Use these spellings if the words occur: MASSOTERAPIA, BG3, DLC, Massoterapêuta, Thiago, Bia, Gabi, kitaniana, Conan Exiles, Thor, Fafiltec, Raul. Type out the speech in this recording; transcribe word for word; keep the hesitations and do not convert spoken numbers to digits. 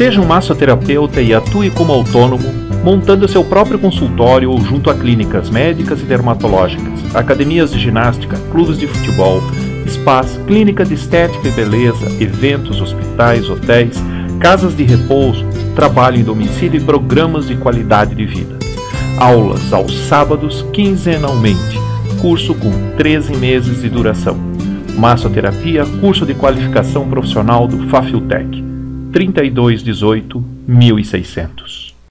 Seja um massoterapeuta e atue como autônomo, montando seu próprio consultório ou junto a clínicas médicas e dermatológicas, academias de ginástica, clubes de futebol, spas, clínica de estética e beleza, eventos, hospitais, hotéis, casas de repouso, trabalho em domicílio e programas de qualidade de vida. Aulas aos sábados, quinzenalmente. Curso com treze meses de duração. Massoterapia, curso de qualificação profissional do Fafiltec. trinta e dois dezoito mil e seiscentos.